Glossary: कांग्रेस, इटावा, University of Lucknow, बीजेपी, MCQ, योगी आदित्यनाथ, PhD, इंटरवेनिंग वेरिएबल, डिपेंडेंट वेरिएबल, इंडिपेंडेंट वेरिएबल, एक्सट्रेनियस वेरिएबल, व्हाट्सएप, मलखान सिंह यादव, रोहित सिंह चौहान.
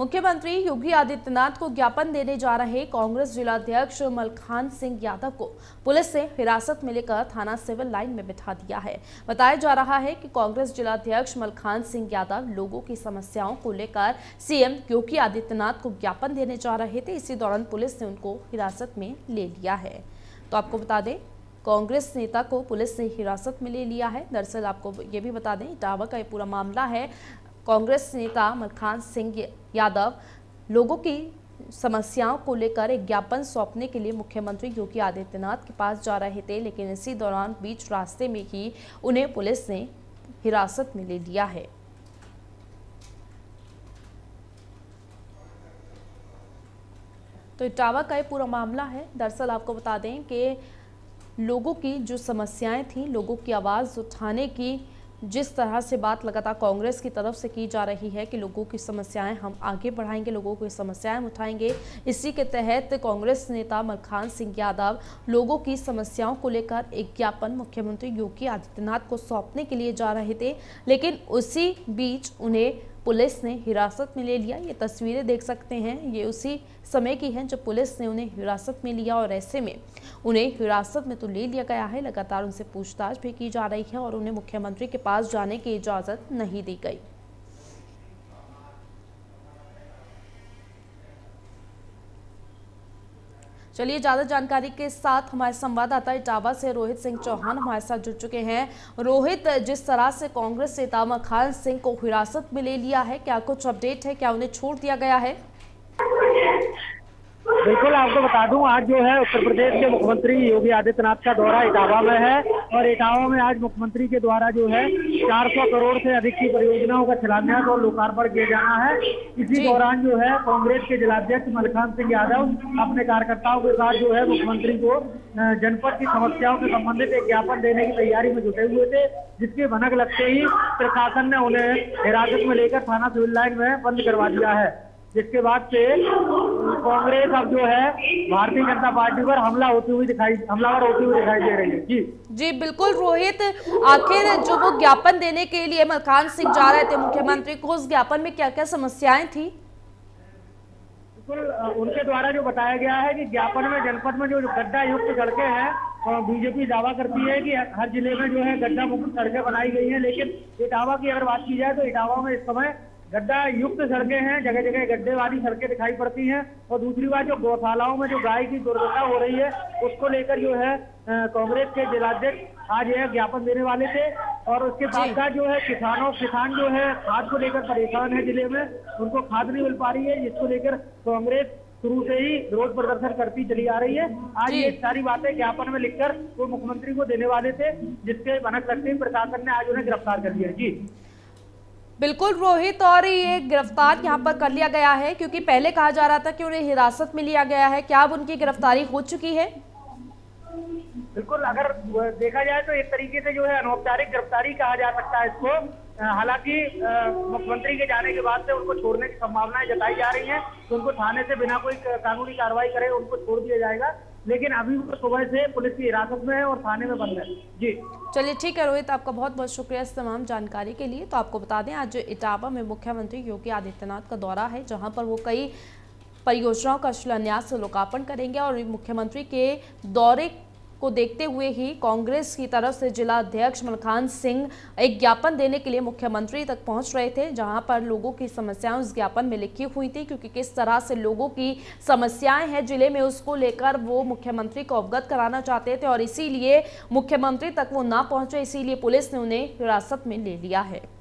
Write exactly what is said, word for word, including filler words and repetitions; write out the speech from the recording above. मुख्यमंत्री योगी आदित्यनाथ को ज्ञापन देने जा रहे कांग्रेस जिलाध्यक्ष मलखान सिंह यादव को पुलिस ने हिरासत में लेकर थाना सिविल लाइन में बिठा दिया है। बताया जा रहा है कि कांग्रेस जिलाध्यक्ष मलखान सिंह यादव लोगों की समस्याओं को लेकर सीएम योगी आदित्यनाथ को ज्ञापन देने जा रहे थे। इसी दौरान पुलिस ने उनको हिरासत में ले लिया है। तो आपको बता दें, कांग्रेस नेता को पुलिस ने हिरासत में ले लिया है। दरअसल आपको ये भी बता दें, इटावा का ये पूरा मामला है। कांग्रेस नेता मलखान सिंह यादव लोगों की समस्याओं को लेकर एक ज्ञापन सौंपने के लिए मुख्यमंत्री योगी आदित्यनाथ के पास जा रहे थे, लेकिन इसी दौरान बीच रास्ते में ही उन्हें पुलिस ने हिरासत में ले लिया है। तो इटावा का ये पूरा मामला है। दरअसल आपको बता दें कि लोगों की जो समस्याएं थीं, लोगों की आवाज़ उठाने की जिस तरह से बात लगातार कांग्रेस की तरफ से की जा रही है कि लोगों की समस्याएं हम आगे बढ़ाएंगे, लोगों की समस्याएं उठाएंगे, इसी के तहत कांग्रेस नेता मलखान सिंह यादव लोगों की समस्याओं को लेकर एक ज्ञापन मुख्यमंत्री योगी आदित्यनाथ को सौंपने के लिए जा रहे थे, लेकिन उसी बीच उन्हें पुलिस ने हिरासत में ले लिया। ये तस्वीरें देख सकते हैं, ये उसी समय की हैं जब पुलिस ने उन्हें हिरासत में लिया। और ऐसे में उन्हें हिरासत में तो ले लिया गया है, लगातार उनसे पूछताछ भी की जा रही है और उन्हें मुख्यमंत्री के पास जाने की इजाज़त नहीं दी गई। चलिए, ज्यादा जानकारी के साथ हमारे संवाददाता इटावा से रोहित सिंह चौहान हमारे साथ जुड़ चुके हैं। रोहित, जिस तरह से कांग्रेस नेता मलखान सिंह को हिरासत में ले लिया है, क्या कुछ अपडेट है? क्या उन्हें छोड़ दिया गया है? बिल्कुल, आपको बता दूं, आज जो है उत्तर प्रदेश के मुख्यमंत्री योगी आदित्यनाथ का दौरा इटावा में है और इटावा में आज मुख्यमंत्री के द्वारा जो है चार सौ करोड़ से अधिक की परियोजनाओं का शिलान्यास और लोकार्पण किया जाना है। इसी दौरान जो है कांग्रेस के जिलाध्यक्ष मलखान सिंह यादव अपने कार्यकर्ताओं के साथ जो है मुख्यमंत्री को जनपद की समस्याओं से संबंधित एक ज्ञापन देने की तैयारी में जुटे हुए थे, जिसके भनक लगते ही प्रशासन ने उन्हें हिरासत में लेकर थाना सिविल लाइन में बंद करवा दिया है, जिसके बाद से कांग्रेस अब जो है भारतीय जनता पार्टी पर हमला होती हुई दिखाई हमलावर होती हुई दिखाई दे रही है। जी जी बिल्कुल रोहित, आखिर जो वो ज्ञापन देने के लिए मलखान सिंह जा रहे थे मुख्यमंत्री को, उस ज्ञापन में क्या क्या समस्याएं थी? बिल्कुल, उनके द्वारा जो बताया गया है कि ज्ञापन में जनपद में जो गड्ढा युक्त सड़कें हैं, बीजेपी दावा करती है कि हर जिले में जो है गड्ढा मुक्त सड़कें बनाई गई है, लेकिन इटावा की अगर बात की जाए तो इटावा में इस समय गड्ढा युक्त सड़कें हैं, जगह जगह गड्ढे वाली सड़कें दिखाई पड़ती हैं। और दूसरी बात, जो गौशालाओं में जो गाय की दुर्घटना हो रही है, उसको लेकर जो है कांग्रेस के जिलाध्यक्ष आज यह ज्ञापन देने वाले थे। और उसके बाद का जो है किसानों किसान जो है खाद को लेकर परेशान है, जिले में उनको खाद नहीं मिल पा रही है, जिसको लेकर कांग्रेस शुरू से ही रोड प्रदर्शन करती चली आ रही है। आज ये सारी बातें ज्ञापन में लिखकर वो मुख्यमंत्री को देने वाले थे, जिसके भनक लगते ही प्रशासन ने आज उन्हें गिरफ्तार कर लिया। जी बिल्कुल रोहित, और ये गिरफ्तार यहाँ पर कर लिया गया है क्योंकि पहले कहा जा रहा था कि उन्हें हिरासत में लिया गया है। क्या अब उनकी गिरफ्तारी हो चुकी है? बिल्कुल, अगर देखा जाए तो एक तरीके से जो है अनौपचारिक गिरफ्तारी कहा जा सकता है इसको। हालांकि मुख्यमंत्री के जाने के बाद से उनको छोड़ने की संभावनाएं जताई जा रही है, तो उनको थाने से बिना कोई कानूनी कार्रवाई करे उनको छोड़ दिया जाएगा, लेकिन अभी वो सुबह से पुलिस की हिरासत में है और थाने में बंद है। जी चलिए, ठीक है रोहित, आपका बहुत बहुत शुक्रिया इस तमाम जानकारी के लिए। तो आपको बता दें, आज इटावा में मुख्यमंत्री योगी आदित्यनाथ का दौरा है, जहां पर वो कई परियोजनाओं का शिलान्यास लोकार्पण करेंगे। और मुख्यमंत्री के दौरे को देखते हुए ही कांग्रेस की तरफ से जिला अध्यक्ष मलखान सिंह एक ज्ञापन देने के लिए मुख्यमंत्री तक पहुंच रहे थे, जहां पर लोगों की समस्याएं उस ज्ञापन में लिखी हुई थी, क्योंकि किस तरह से लोगों की समस्याएं हैं जिले में, उसको लेकर वो मुख्यमंत्री को अवगत कराना चाहते थे और इसीलिए मुख्यमंत्री तक वो ना पहुंचे, इसीलिए पुलिस ने उन्हें हिरासत में ले लिया है।